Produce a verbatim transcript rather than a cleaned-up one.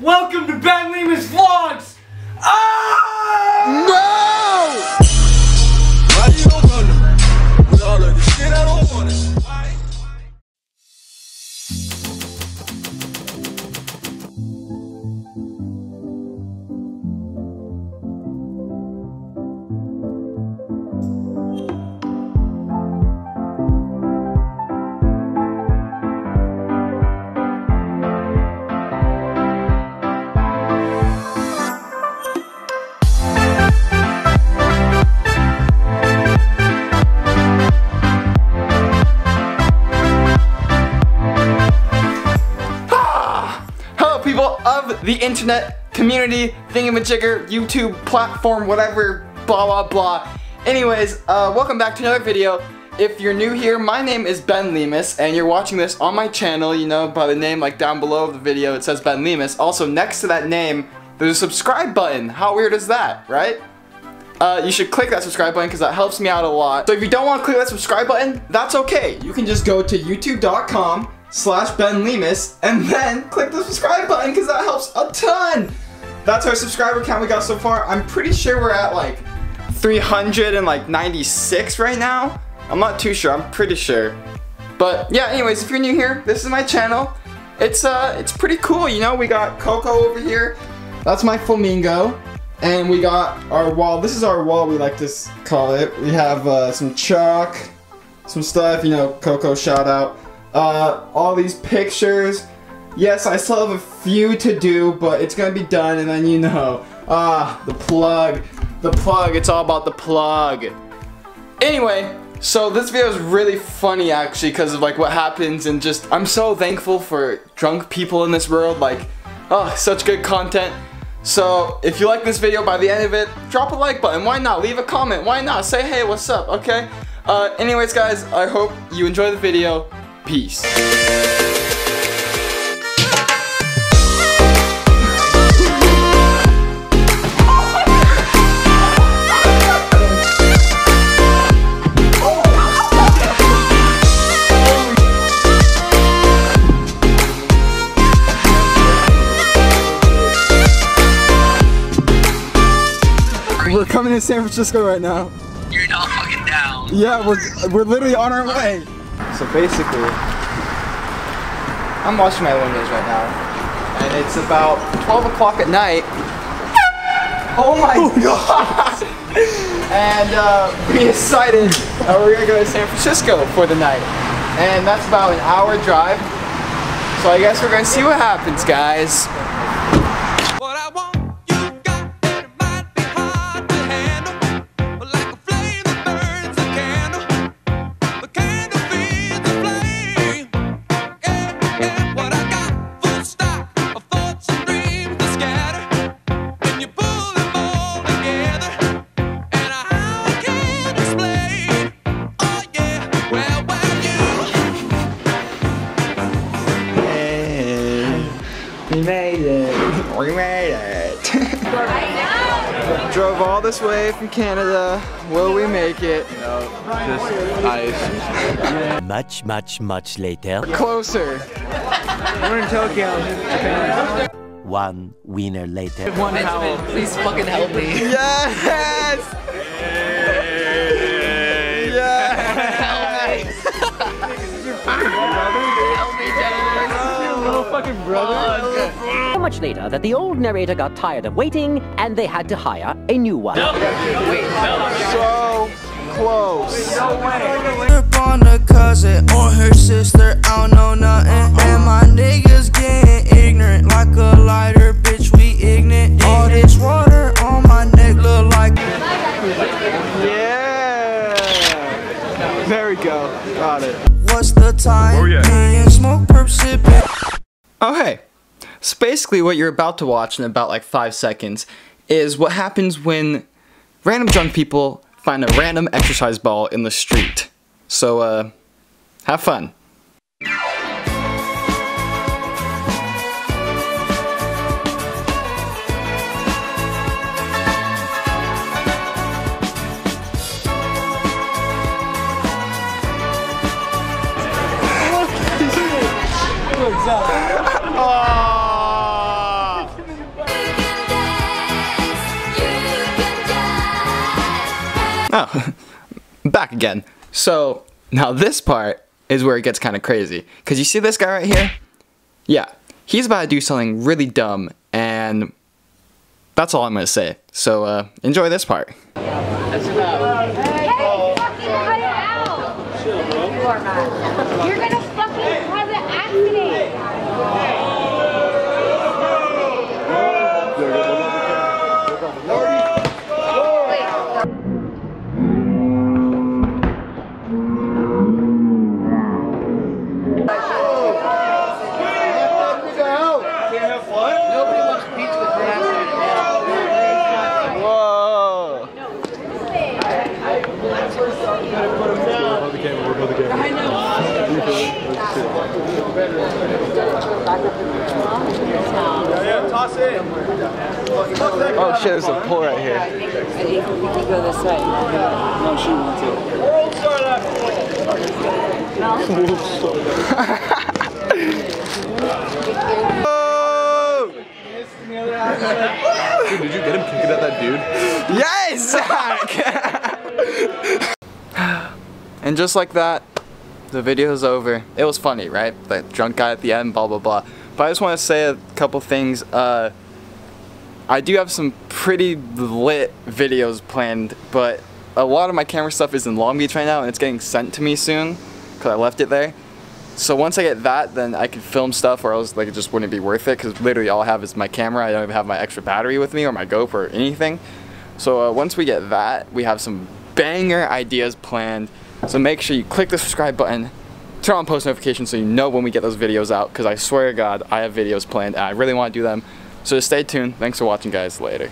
Welcome to Ben Lemus Vlogs! Oh! No! Why you don't know me? With all of this shit, I don't want it. Why? The internet, community, thingamajigger, YouTube, platform, whatever, blah, blah, blah. Anyways, uh, welcome back to another video. If you're new here, my name is Ben Lemus, and you're watching this on my channel, you know, by the name, like down below of the video, it says Ben Lemus. Also, next to that name, there's a subscribe button. How weird is that, right? Uh, you should click that subscribe button because that helps me out a lot. So if you don't want to click that subscribe button, that's okay. You can just go to youtube dot com. slash Ben Lemus, and then click the subscribe button because that helps a ton. That's our subscriber count we got so far. I'm pretty sure we're at like three hundred ninety-six right now. I'm not too sure, I'm pretty sure. But yeah, anyways, if you're new here, this is my channel. It's uh, it's pretty cool, you know, we got Coco over here. That's my flamingo. And we got our wall. This is our wall, we like to call it. We have uh, some chalk, some stuff, you know, Coco shout out. Uh, all these pictures. Yes, I still have a few to do, but it's gonna be done, and then you know. Ah, the plug. The plug, it's all about the plug. Anyway, so this video is really funny actually because of like what happens, and just, I'm so thankful for drunk people in this world, like, oh, such good content. So, if you like this video by the end of it, drop a like button, why not? Leave a comment, why not? Say hey, what's up, okay? Uh, anyways guys, I hope you enjoy the video. Peace. We're coming to San Francisco right now. You're not fucking down. Yeah, we're we're literally on our way. So basically, I'm washing my windows right now, and it's about twelve o'clock at night. Oh my oh god! And uh, we decided that we're gonna go to San Francisco for the night, and that's about an hour drive. So I guess we're gonna see what happens, guys. We made it! I know. Drove all this way from Canada. Will we make it? No, just ice. Much, much, much later. Closer. We're in Tokyo. One winner later. One towel. Please fucking help me. Yes! Yes! Yes! Help me. Is your fucking brother? Help me, James. Oh, little fucking brother. Oh, much later that the old narrator got tired of waiting and they had to hire a new one. No, wait, no. So close. No way. On a cousin or her sister, I don't know nothing. And my niggas getting ignorant like a lighter, bitch, we ignorant. All this water on my neck look like. Yeah. There we go. Got it. What's the time? Oh, yeah. Smoke, perp, sipping. Oh, hey. So basically what you're about to watch in about like five seconds is what happens when random drunk people find a random exercise ball in the street. So uh, have fun. What's up? Oh. Oh, back again. So now this part is where it gets kind of crazy. Because you see this guy right here? Yeah, he's about to do something really dumb, and that's all I'm going to say. So uh, enjoy this part. That's about. Hey, hey, oh, fucking cut it out. Chill, bro. You are not. You're going to fucking cause an accident. Oh shit, there's a pole right here. I think we can go this way. No, she wants it. World star that No. Dude, did you get him kicking at that dude? Yes, Zach! And just like that, the video's over. It was funny, right? That drunk guy at the end, blah, blah, blah. But I just want to say a couple things. Uh, I do have some pretty lit videos planned, but a lot of my camera stuff is in Long Beach right now, and it's getting sent to me soon, because I left it there. So once I get that, then I can film stuff, or else like it just wouldn't be worth it, because literally all I have is my camera. I don't even have my extra battery with me or my GoPro or anything. So uh, once we get that, we have some banger ideas planned. So make sure you click the subscribe button, turn on post notifications so you know when we get those videos out, because I swear to God, I have videos planned and I really want to do them. So just stay tuned. Thanks for watching, guys. Later.